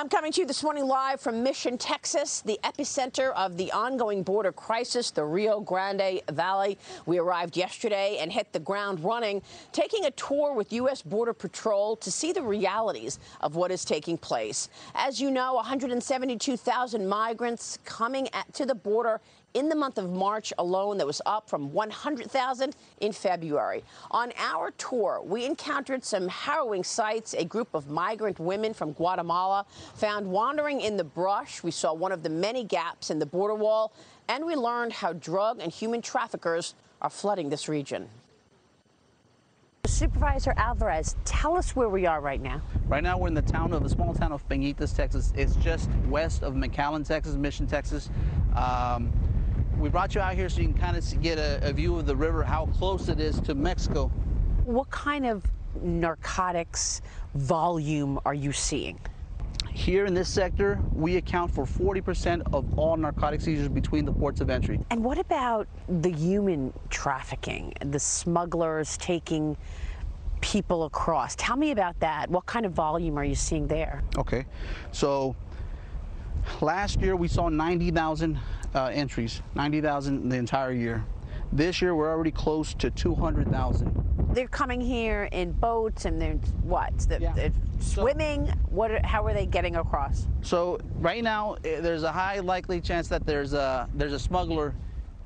I'm coming to you this morning live from Mission, Texas, the epicenter of the ongoing border crisis, the Rio Grande Valley. We arrived yesterday and hit the ground running, taking a tour with U.S. Border Patrol to see the realities of what is taking place. As you know, 172,000 migrants coming to the border in the month of March alone. That was up from 100,000 in February. On our tour, we encountered some harrowing sights. A group of migrant women from Guatemala found wandering in the brush. We saw one of the many gaps in the border wall, and we learned how drug and human traffickers are flooding this region. Supervisor Alvarez, tell us where we are right now. Right now, we're in the small town of Peñitas, Texas. It's just west of McAllen, Texas, Mission, Texas. We brought you out here so you can kind of get a view of the river, how close it is to Mexico. What kind of narcotics volume are you seeing? Here in this sector, we account for 40% of all narcotic seizures between the ports of entry. And what about the human trafficking, the smugglers taking people across? Tell me about that. What kind of volume are you seeing there? Okay, so last year we saw 90,000 entries, 90,000 the entire year. This year we're already close to 200,000. They're coming here in boats, and they're what? They're swimming. How are they getting across? So right now, there's a high likely chance that there's a smuggler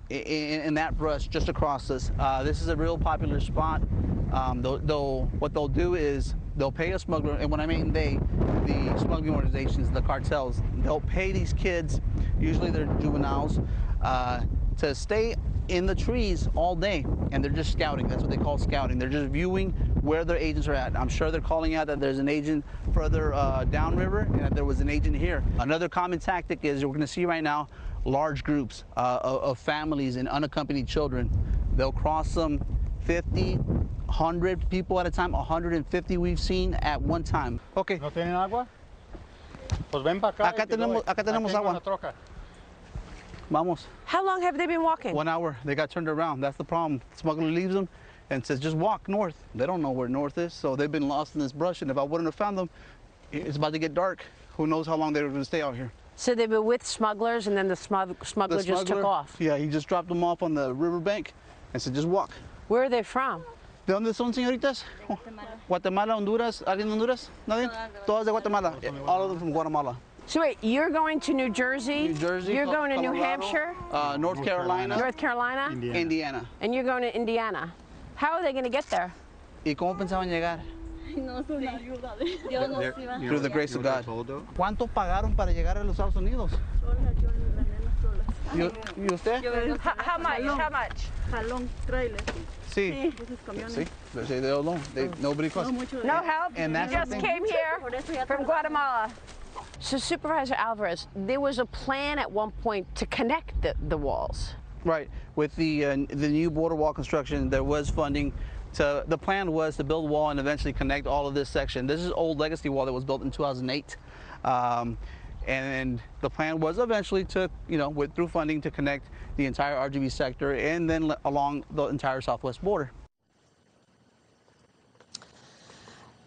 in that brush just across us. This is a real popular spot. What they'll do is they'll pay a smuggler, and when I mean they, the smuggling organizations, the cartels, they'll pay these kids. Usually they're juveniles. To stay in the trees all day, and they're just scouting. That's what they call scouting. They're just viewing where their agents are at. I'm sure they're calling out that there's an agent further downriver and that there was an agent here. Another common tactic is, we're gonna see right now, large groups of families and unaccompanied children. They'll cross them 50, 100 people at a time, 150 we've seen at one time. Okay. ¿No tienen agua? Pues ven para acá. Acá tenemos agua. Vamos. How long have they been walking? 1 hour. They got turned around. That's the problem. The smuggler leaves them and says, just walk north. They don't know where north is, so they've been lost in this brush. And if I wouldn't have found them, it's about to get dark. Who knows how long they were going to stay out here. So they were with smugglers, and then the smuggler just took off? Yeah, he just dropped them off on the riverbank and said, just walk. Where are they from? ¿De dónde son, señoritas? Guatemala, Honduras. ¿Alguien de Honduras? Nadie? Todas de Guatemala. All of them from Guatemala. So wait, you're going to New Jersey? New Jersey. You're going to Colorado, New Hampshire? North Carolina. North Carolina? Indiana. And you're going to Indiana. How are they going to get there? ¿Y cómo pensaban llegar? Through the grace of God. ¿Cuánto pagaron para llegar a los Estados Unidos? ¿Y usted? How much? How much? Jalón, trailer. Sí. Sí. They're alone. Nobody costs. No help. And that's just came here from Guatemala. So, Supervisor Alvarez, there was a plan at one point to connect the walls. Right. With the new border wall construction, there was funding. So the plan was to build a wall and eventually connect all of this section. This is old legacy wall that was built in 2008. And the plan was eventually to, through funding, to connect the entire RGB sector and then along the entire southwest border.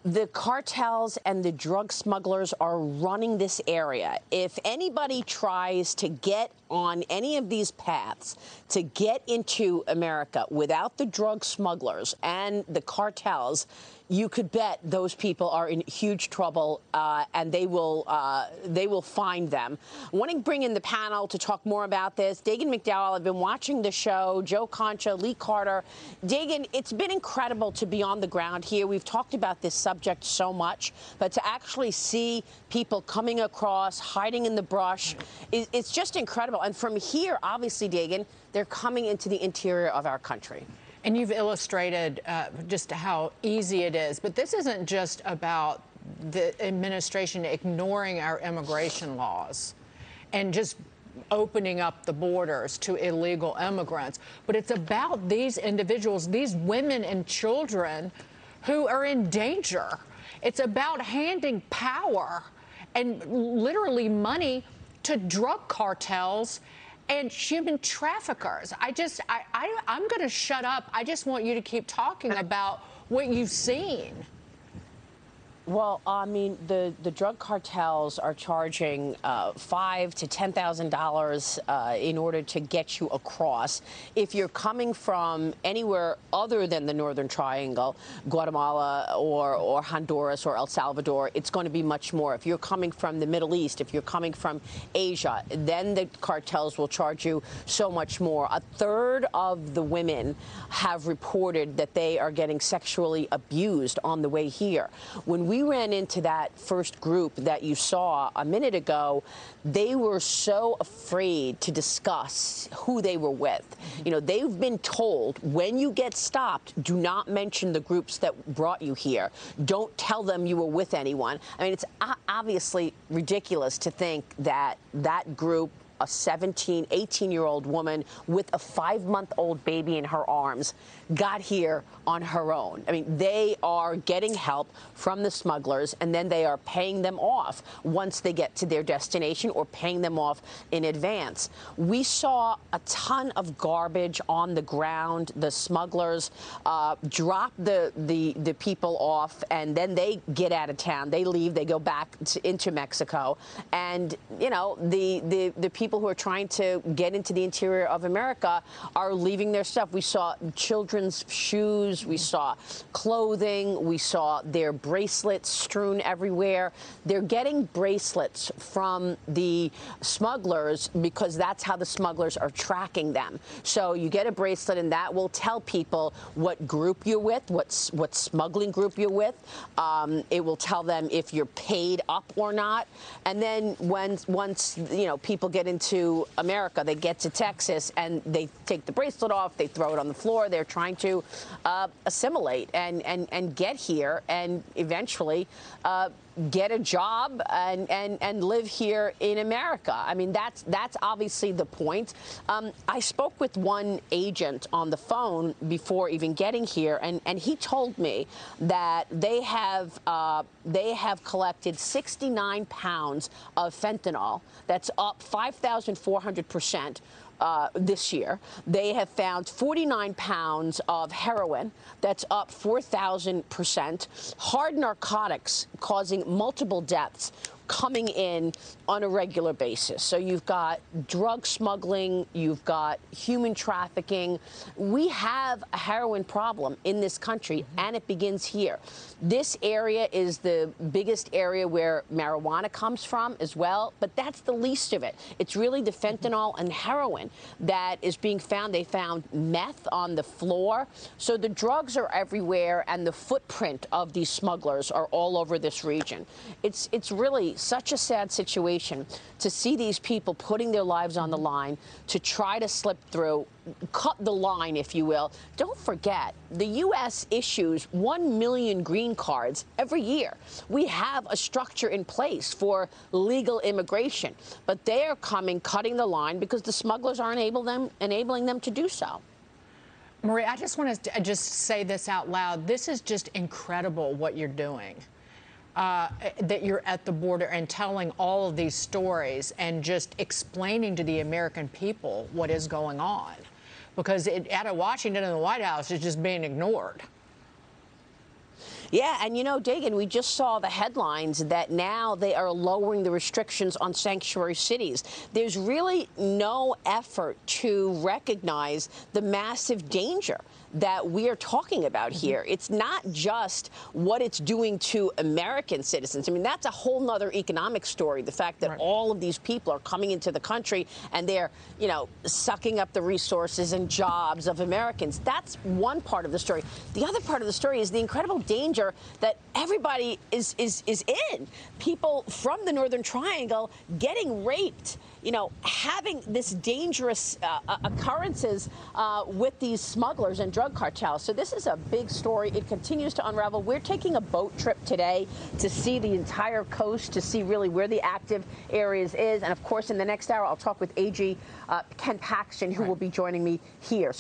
The cartels and the drug smugglers are running this area. If anybody tries to get on any of these paths to get into America without the drug smugglers and the cartels, you could bet those people are in huge trouble, and they will find them. I want to bring in the panel to talk more about this. Dagan McDowell, I've been watching the show, Joe Concha, Lee Carter. Dagan, it's been incredible to be on the ground here. We've talked about this subject so much, but to actually see people coming across, hiding in the brush, it's just incredible. And from here, obviously, Dagan, they're coming into the interior of our country. And you've illustrated just how easy it is. But this isn't just about the administration ignoring our immigration laws and just opening up the borders to illegal immigrants. But it's about these individuals, these women and children who are in danger. It's about handing power and literally money to drug cartels and human traffickers. I'm going to shut up. I just want you to keep talking about what you've seen. Well, I mean, the drug cartels are charging $5,000 to $10,000 in order to get you across. If you're coming from anywhere other than the Northern Triangle, Guatemala or Honduras or El Salvador, it's going to be much more. If you're coming from the Middle East, if you're coming from Asia, then the cartels will charge you so much more. A third of the women have reported that they are getting sexually abused on the way here. When we ran into that first group that you saw a minute ago, they were so afraid to discuss who they were with. You know, they've been told, when you get stopped, do not mention the groups that brought you here. Don't tell them you were with anyone. I mean, it's obviously ridiculous to think that that group, a 17, 18-year-old woman with a 5-month-old baby in her arms, got here on her own. I mean, they are getting help from the smugglers, and then they are paying them off once they get to their destination or paying them off in advance. We saw a ton of garbage on the ground. The smugglers drop the people off, and then they get out of town. They leave. They go back into Mexico. And, you know, the people who are trying to get into the interior of America are leaving their stuff. We saw children's shoes, we saw clothing, we saw their bracelets strewn everywhere. They're getting bracelets from the smugglers because that's how the smugglers are tracking them. So you get a bracelet, and that will tell people what group you're with, what smuggling group you're with. It will tell them if you're paid up or not. And then once you know, people get into America, they get to Texas, and they take the bracelet off, they throw it on the floor. They're trying to assimilate and get here and eventually get a job and live here in America. I mean, that's obviously the point. I spoke with one agent on the phone before even getting here, and he told me that they have collected 69 pounds of fentanyl. That's up 5,400%. This year. They have found 49 pounds of heroin. That's up 4,000%. Hard narcotics causing multiple deaths coming in on a regular basis. So you've got drug smuggling, you've got human trafficking. We have a heroin problem in this country, and it begins here. This area is the biggest area where marijuana comes from as well, but that's the least of it. It's really the fentanyl and heroin that is being found. They found meth on the floor. So the drugs are everywhere, and the footprint of these smugglers are all over this region. It's really such a sad situation to see these people putting their lives on the line to try to slip through, cut the line, if you will. Don't forget, the U.S. issues 1 million green cards every year. We have a structure in place for legal immigration, but they are coming, cutting the line because the smugglers aren't enabling them to do so. Maria, I just want to say this out loud. This is just incredible what you're doing. That you're at the border and telling all of these stories and just explaining to the American people what is going on, because out of Washington and the White House is just being ignored. Yeah, and you know, Dagan, we just saw the headlines that now they are lowering the restrictions on sanctuary cities. There's really no effort to recognize the massive danger that we are talking about here. It's not just what it's doing to American citizens. I mean, that's a whole nother economic story, the fact that all of these people are coming into the country and they're, you know, sucking up the resources and jobs of Americans. That's one part of the story. The other part of the story is the incredible danger that everybody is in. People from the Northern Triangle getting raped, you know, having this dangerous occurrences with these smugglers and drug cartels. So this is a big story. It continues to unravel. We're taking a boat trip today to see the entire coast, to see really where the active areas is. And of course, in the next hour, I'll talk with AG Ken Paxton, who will be joining me here.